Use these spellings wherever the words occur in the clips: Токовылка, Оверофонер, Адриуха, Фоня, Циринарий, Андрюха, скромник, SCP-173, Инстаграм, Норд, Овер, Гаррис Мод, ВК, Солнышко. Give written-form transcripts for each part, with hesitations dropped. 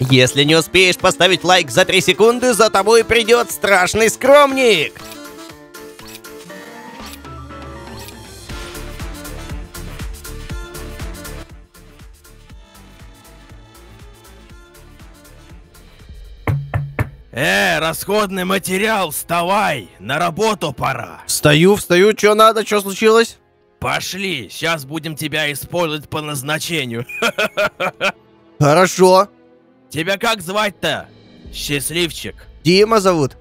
Если не успеешь поставить лайк за 3 секунды, за тобой придет страшный скромник. Расходный материал, вставай, на работу пора. Встаю, чё надо, чё случилось? Пошли, сейчас будем тебя использовать по назначению. Хорошо. Тебя как звать-то, счастливчик? Дима зовут.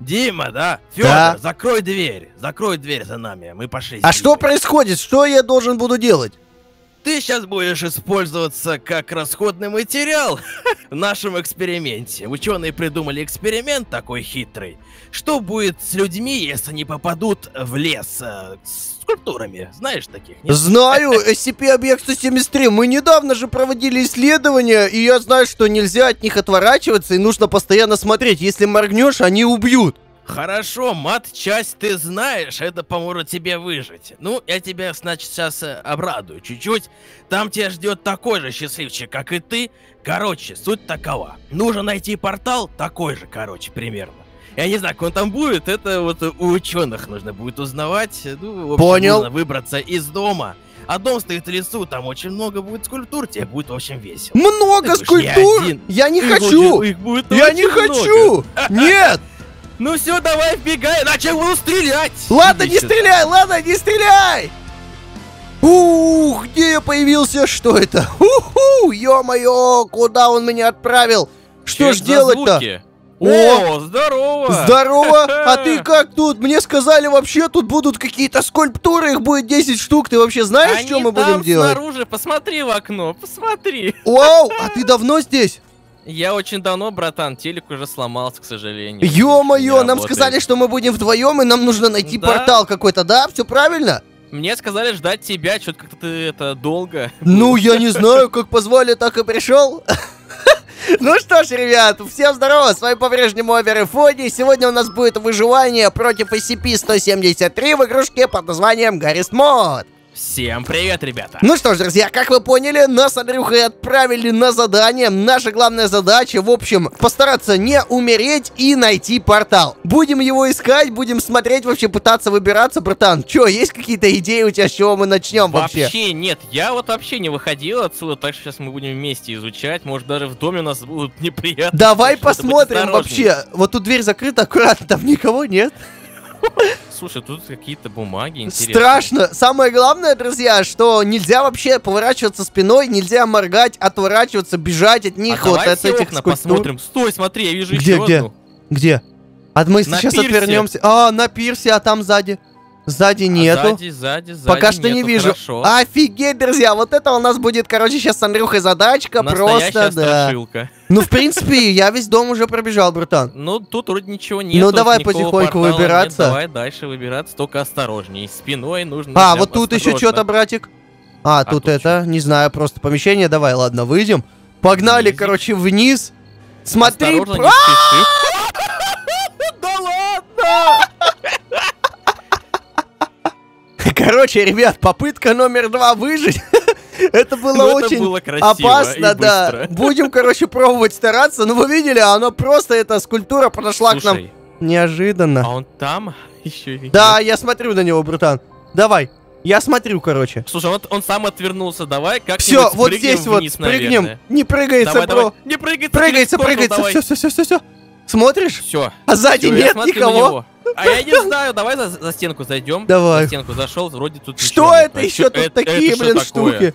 Дима, да? Фёдор, да. Закрой дверь за нами, мы пошли. А что происходит? Что я должен буду делать? Ты сейчас будешь использоваться как расходный материал в нашем эксперименте. Ученые придумали эксперимент такой хитрый. Что будет с людьми, если они попадут в лес с скульптурами? Знаешь таких? Нет? Знаю, SCP-173. Мы недавно же проводили исследования, и я знаю, что нельзя от них отворачиваться, и нужно постоянно смотреть. Если моргнешь, они убьют. Хорошо, мат-часть ты знаешь, это поможет тебе выжить. Ну, я тебя, значит, сейчас обрадую чуть-чуть. Там тебя ждет такой же счастливчик, как и ты. Короче, суть такова. Нужно найти портал такой же, короче, примерно. Я не знаю, как он там будет, это вот у ученых нужно будет узнавать. Ну, в общем, понял. Нужно выбраться из дома. А дом стоит в лесу, там очень много будет скульптур, тебе будет очень весело. Много ты скульптур? Я не хочу! Я не хочу! Нет! Ну все, давай вбегай, иначе я буду стрелять. Ладно, иди не стреляй! Ух, где я появился? Что это? Уху, ё-моё, куда он меня отправил? Что ж делать-то? О, здорово! Здорово! А ты как тут? Мне сказали, вообще тут будут какие-то скульптуры, их будет 10 штук. Ты вообще знаешь, что мы будем делать? Снаружи, посмотри в окно, посмотри. Вау, а ты давно здесь? Я очень давно, братан, телек уже сломался, к сожалению. Ё-моё, нам сказали, что мы будем вдвоем, и нам нужно найти портал какой-то, да? Все правильно? Мне сказали ждать тебя, что-то как-то ты это долго. Ну, я не знаю, как позвали, так и пришел. Ну что ж, ребят, всем здорово, с вами по-прежнему Овер и Фоня. Сегодня у нас будет выживание против SCP-173 в игрушке под названием Гаррис Мод. Всем привет, ребята! Ну что ж, друзья, как вы поняли, нас с Андрюхой отправили на задание. Наша главная задача, в общем, постараться не умереть и найти портал. Будем его искать, будем смотреть, вообще пытаться выбираться. Братан, чё, есть какие-то идеи у тебя, с чего мы начнем вообще? Вообще нет, я вот вообще не выходил отсюда, так что сейчас мы будем вместе изучать. Может, даже в доме у нас будут неприятности. Давай посмотрим вообще. Вот тут дверь закрыта, аккуратно, там никого нет. Слушай, тут какие-то бумаги интересные. Страшно. Самое главное, друзья, что нельзя вообще поворачиваться спиной, нельзя моргать, отворачиваться, бежать от них. А вот давай от все этих окна посмотрим. Стой, смотри, я вижу еще одну. Где? А мы сейчас отвернемся. А, на пирсе, а там сзади. Сзади нету. Сзади пока что нету, не вижу. Хорошо. Офигеть, друзья, вот это у нас будет, короче, сейчас с Андрюхой задачка. Настоящая просто, страшилка. Да. Ну, в принципе, я весь дом уже пробежал, братан. Ну, тут вроде ничего нет. Ну, давай потихоньку выбираться. Нет, давай дальше выбираться, только осторожнее. Спиной нужно... А, вот тут осторожно. Еще что-то, братик. А, тут это, не знаю, просто помещение. Давай, ладно, выйдем. Погнали, вниз. Короче, вниз. Смотри... Короче, ребят, попытка номер 2 выжить. Это было очень опасно, да. Будем, короче, пробовать стараться. Ну, вы видели, она просто, эта скульптура подошла к нам неожиданно. А он там еще? Да, я смотрю на него, братан. Давай, я смотрю, короче. Слушай, вот он сам отвернулся, давай как-нибудь. Все, вот здесь вот прыгнем. Не прыгается, бро. Не прыгается, прыгается. Все. Смотришь? Все. А сзади нет никого. А я не знаю, давай за стенку зайдем. Давай. За стенку зашел, вроде тут. Что это еще тут такие, блин, штуки?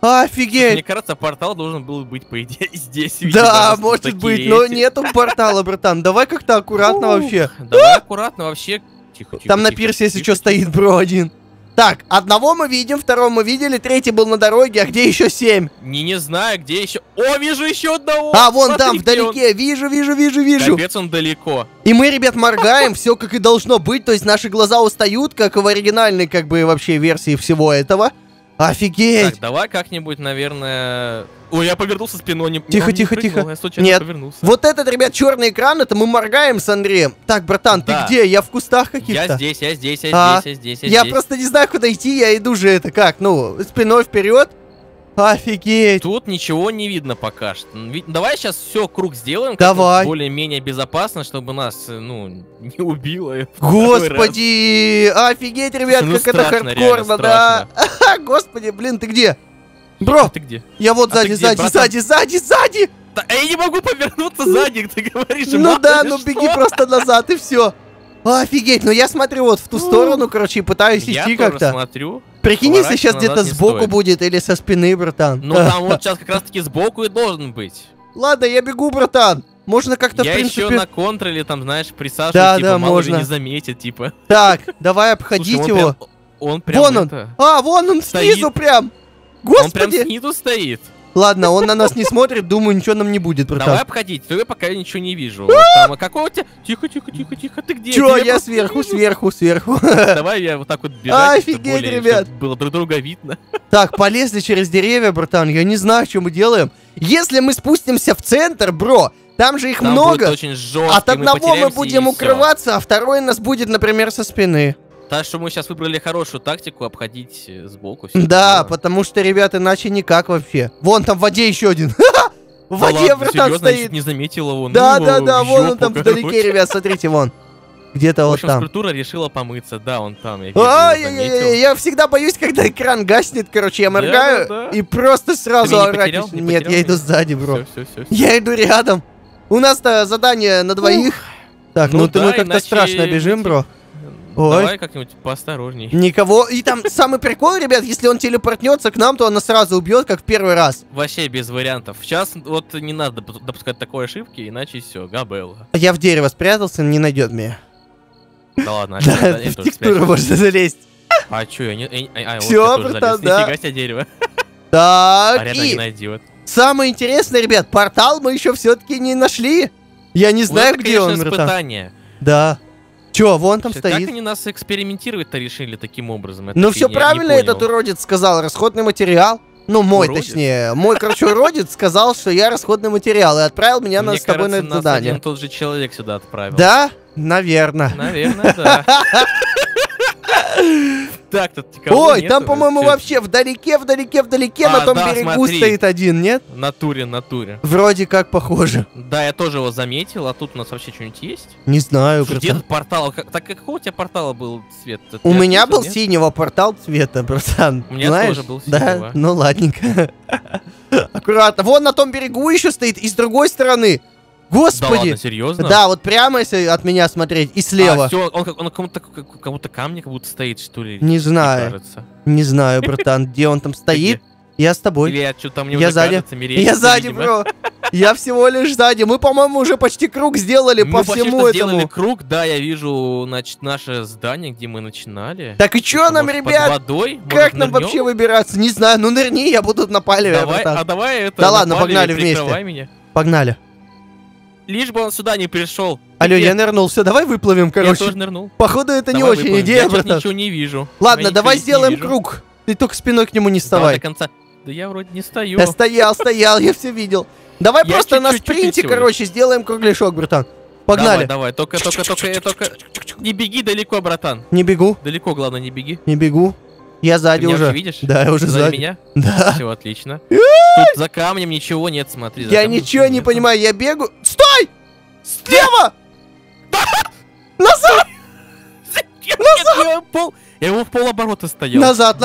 Офигеть. Мне кажется, портал должен был быть, по идее, здесь. Да, может быть, но нету портала, братан. Давай как-то аккуратно вообще. Давай аккуратно вообще. Тихо. Там на пирсе, если что, стоит, бро, один. Так, одного мы видим, второго мы видели, третий был на дороге, а где еще 7? Не знаю, где еще... О, вижу еще одного! А, вон смотри, там, вдалеке, он... вижу. Капец, он далеко. И мы, ребят, моргаем, все как и должно быть, то есть наши глаза устают, как в оригинальной, как бы, вообще версии всего этого. Офигеть! Так, давай как-нибудь, наверное... Ой, я повернулся спиной, не... Тихо. Я случайно повернулся. Вот этот, ребят, черный экран, это мы моргаем с Андреем. Так, братан, да. Ты где? Я в кустах каких-то. Я здесь. Я просто не знаю, куда идти, я иду же, это как, ну, спиной вперед. Офигеть! Тут ничего не видно пока что. Давай сейчас все круг сделаем, давай, более-менее безопасно, чтобы нас, ну, не убило. Господи! Офигеть, ребят, ну, как страшно, это хардкорно, да? Господи, блин, ты где? Бро, ты где? Я вот сзади, сзади! Да, я не могу повернуться сзади, ты говоришь. Ну да, ну беги просто назад и все. Офигеть, ну я смотрю вот в ту сторону, короче, и пытаюсь идти как-то. Я смотрю. Прикинь, если сейчас где-то сбоку будет или со спины, братан. Ну там вот сейчас как раз-таки сбоку и должен быть. Ладно, я бегу, братан. Можно как-то, в принципе... Я еще на контроле там, знаешь, присаживаюсь, да, типа, да, мало ли не заметит, типа. Так, давай обходить его. Он прям... Вон он. А, вон он снизу прям. Господи. Он прям снизу стоит. Ладно, он на нас не смотрит, думаю, ничего нам не будет, братан. Давай обходить, то я пока ничего не вижу. Какого тебя? Тихо, ты где? Чё, я сверху. Давай я вот так вот бежать. Офигеть, ребят. Было друг друга видно. Так, полезли через деревья, братан, я не знаю, что мы делаем. Если мы спустимся в центр, бро, там же их много. От одного мы будем укрываться, а второй нас будет, например, со спины. Так что мы сейчас выбрали хорошую тактику, обходить сбоку. Да, потому что, ребят, иначе никак вообще. Вон там в воде еще один. В воде, братан, стоит. Не заметила он. Да, вон он там вдалеке, ребят, смотрите, вон. Где-то вот там. В общем, скульптура решила помыться, да, он там. Я всегда боюсь, когда экран гаснет, короче, я моргаю и просто сразу орать. Нет, я иду сзади, бро. Я иду рядом. У нас-то задание на двоих. Так, ну мы как-то страшно бежим, бро. Ой. Давай как-нибудь поосторожней. Никого. И там самый прикол, ребят, если он телепортнется к нам, то она сразу убьет, как в первый раз. Вообще без вариантов. Сейчас вот не надо допускать такой ошибки, иначе все, габелла. Я в дерево спрятался, не найдет меня. Да ладно, в текстуру можно залезть. А чё, я не... Все, братан, да. Нифига себе дерево. Так, и... Самое интересное, ребят, портал мы еще все-таки не нашли. Я не знаю, где он, братан. Да. Че, вон там стоит. Как они нас экспериментировать-то решили таким образом? Ну все правильно этот уродец сказал, расходный материал. Ну мой, точнее. Мой, короче, уродец сказал, что я расходный материал и отправил меня с тобой на это задание. Один тот же человек сюда отправил. Да? Наверное. Наверное, да. Ой, там, по-моему, вообще вдалеке, на том берегу стоит один, нет? В натуре. Вроде как похоже. Да, я тоже его заметил, а тут у нас вообще что-нибудь есть? Не знаю. Где этот портал? Так какого у тебя портала был цвет? У меня был синего портал цвета, братан. У меня тоже был синего. Да? Ну ладненько. Аккуратно. Вон на том берегу еще стоит, и с другой стороны. Господи! Да ладно, серьезно? Да, вот прямо если от меня смотреть, и слева. А, все, он кому-то камни как будто стоит, что ли? Не знаю. Не знаю, братан, где он там стоит. Я с тобой. Я сзади. Я сзади, бро. Я всего лишь сзади. Мы, по-моему, уже почти круг сделали по всему этому. Мы сделали круг, да, я вижу, значит, наше здание, где мы начинали. Так и что нам, ребят? Как нам вообще выбираться? Не знаю, ну нырни, я буду на палеве, братан. А давай это... Да ладно, погнали вместе. Погнали. Лишь бы он сюда не пришел. Алло, я нырнул, все, давай выплывем, короче. Я тоже нырнул. Походу, это не очень идея, братан. Я ничего не вижу. Ладно, давай сделаем круг. Ты только спиной к нему не вставай. Да я вроде не стою. Да стоял, я все видел. Давай просто на спринте, короче, сделаем кругляшок, братан. Погнали. Давай, только. Не беги далеко, братан. Не бегу. Далеко, главное, не беги. Не бегу. Я сзади уже. Видишь? Да, я уже сзади. Меня? Да. Все, отлично. Тут за камнем ничего нет, смотри. Я ничего не понимаю, я бегу. Стой! Слева! Назад! Я его в полоборота стоял. Назад.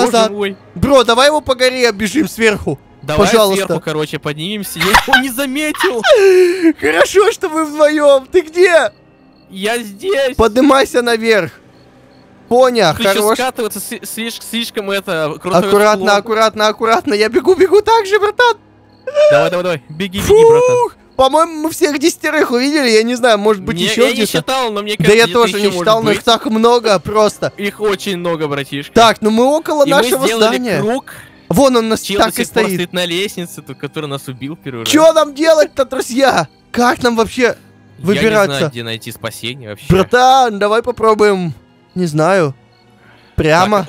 Бро, давай его по горе оббежим сверху. Давай сверху, короче, поднимемся. Я его не заметил. Хорошо, что вы вдвоем. Ты где? Я здесь. Поднимайся наверх. Фоня, хорош. Скатываться слишком это... Аккуратно. Я бегу так же, братан. Давай. Беги, братан. По-моему, мы всех 10 увидели. Я не знаю, может быть, еще где-то. Я не считал, но мне кажется, да я тоже не считал, но их так много просто. Их очень много, братишки. Так, ну мы около нашего здания. Вон он нас так и стоит. На лестнице, который нас убил первый раз. Что нам делать-то, друзья? Как нам вообще выбираться? Я не знаю, где найти спасение вообще. Братан, давай попробуем... Не знаю. Прямо.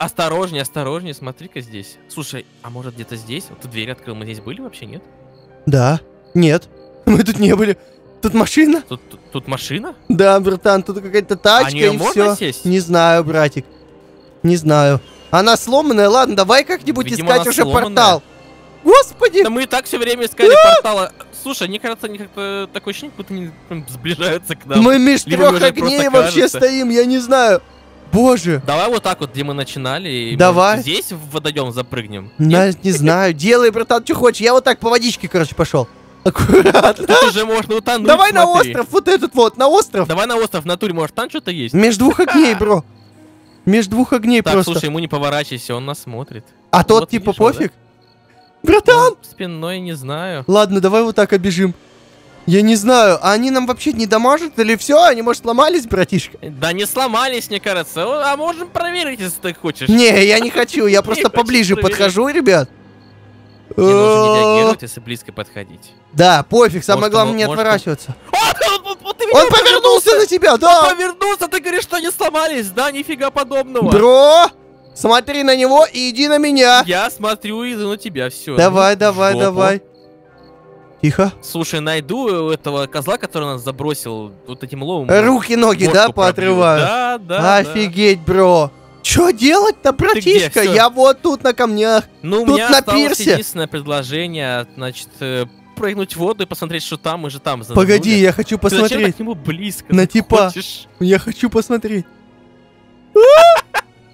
Осторожнее, смотри-ка здесь. Слушай, а может где-то здесь? Вот ты дверь открыл, мы здесь были вообще, нет? Да. Нет. Мы тут не были. Тут машина? Тут машина? Да, братан, тут какая-то тачка и все. Сесть? Не знаю, братик. Не знаю. Она сломанная, ладно, давай как-нибудь искать уже портал. Господи! Да мы и так все время искали портала. Слушай, мне кажется, они как-то такое ощущение, будто они сближаются к нам. Мы меж трех огней вообще стоим, я не знаю. Боже. Давай вот так вот, где мы начинали. И давай. Мы здесь в водоем запрыгнем. Не знаю. Делай, братан, что хочешь. Я вот так по водичке, короче, пошел. Аккуратно. Тут уже можно утонуть. Давай смотри. На остров, вот этот вот, на остров. Давай на остров, в натуре, может, там что-то есть. Между двух огней, бро. Между двух огней так, просто. Так, слушай, ему не поворачивайся, он нас смотрит. А вот, тот типа видишь, пофиг? Да? Братан! Он спиной не знаю. Ладно, давай вот так обежим. Я не знаю, а они нам вообще не дамажат или все? Они, может, сломались, братишка? Да не сломались, мне кажется. А можем проверить, если ты хочешь. Не, я не хочу, я просто поближе подхожу, ребят. Не нужно не реагировать, если близко подходить. Да, пофиг, самое главное не отворачиваться. Он повернулся на тебя, да! Он повернулся, ты говоришь, что они сломались, да, нифига подобного. Бро, смотри на него и иди на меня. Я смотрю и на тебя, все. Давай, давай, давай. Тихо. Слушай, найду этого козла, который нас забросил вот этим ловом. Руки-ноги, да, поотрываю? Да, да. Офигеть, бро. Что делать-то, братишка? Я вот тут на камнях, ну, тут у меня на пирсе. Единственное предложение, значит, прыгнуть в воду и посмотреть, что там, мы же там. Задумали. Погоди, я хочу посмотреть. Зачем к нему близко? На типа. Хочешь? Я хочу посмотреть.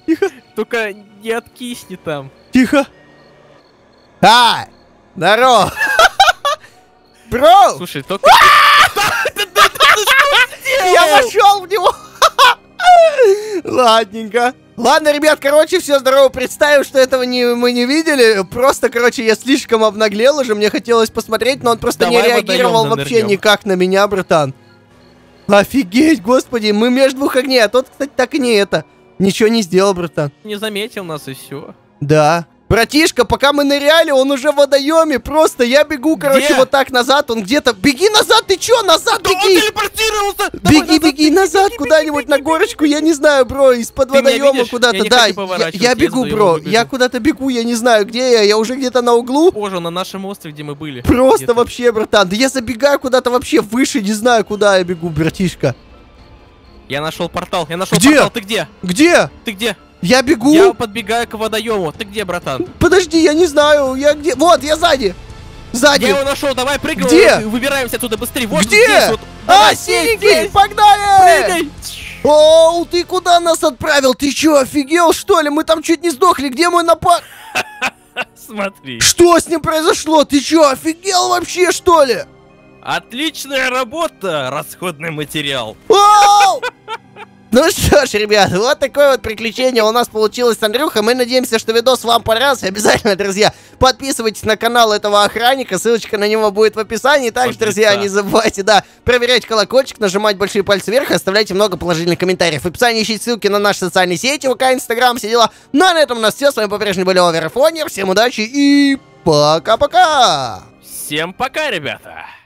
Тихо. Только не откисни там. Тихо. А, здорово. Бро. Слушай, только... Я вошел в него. Ладненько. Ладно, ребят, короче, все здорово. Представим, что этого мы не видели. Просто, короче, я слишком обнаглел уже. Мне хотелось посмотреть, но он просто не реагировал вообще никак на меня, братан. Офигеть, господи, мы между двух огней. А тот, кстати, так и не это. Ничего не сделал, братан. Не заметил нас и все. Да. Братишка, пока мы ныряли, он уже в водоеме. Просто я бегу, короче, вот так назад. Он где-то... Беги назад, ты чё? Назад да беги! Он телепортировался! Давай, беги, назад, беги, назад куда-нибудь на горочку. Я не знаю, бро, из-под водоема куда-то. Да, я бегу, бро. Я куда-то бегу, я не знаю, где я. Я уже где-то на углу. Боже, на нашем острове, где мы были. Просто вообще, братан. Да я забегаю куда-то вообще выше. Не знаю, куда я бегу, братишка. Я нашел портал. Я нашел портал. Ты где? Где? Ты где? Я бегу. Я подбегаю к водоему. Ты где, братан? Подожди, я не знаю. Я где? Вот, я сзади. Сзади. Я его нашел. Давай, прыгаем. Где? Выбираемся оттуда быстрее. Вот где? Здесь, вот. Давай, синенький, погнали! Прыгай. Оу, ты куда нас отправил? Ты чё, офигел, что ли? Мы там чуть не сдохли. Где мой напарник? Смотри. Что с ним произошло? Ты чё, офигел вообще, что ли? Отличная работа, расходный материал. Оу! Ну что ж, ребят, вот такое вот приключение у нас получилось с Андрюхой. Мы надеемся, что видос вам понравился. Обязательно, друзья, подписывайтесь на канал этого охранника. Ссылочка на него будет в описании. Также, друзья, не забывайте, да, проверять колокольчик, нажимать большие пальцы вверх, оставляйте много положительных комментариев. В описании ищите ссылки на наши социальные сети, ВК, Инстаграм, все дела. Ну а на этом у нас все. С вами по-прежнему были Оверофонер. Всем удачи и пока-пока. Всем пока, ребята.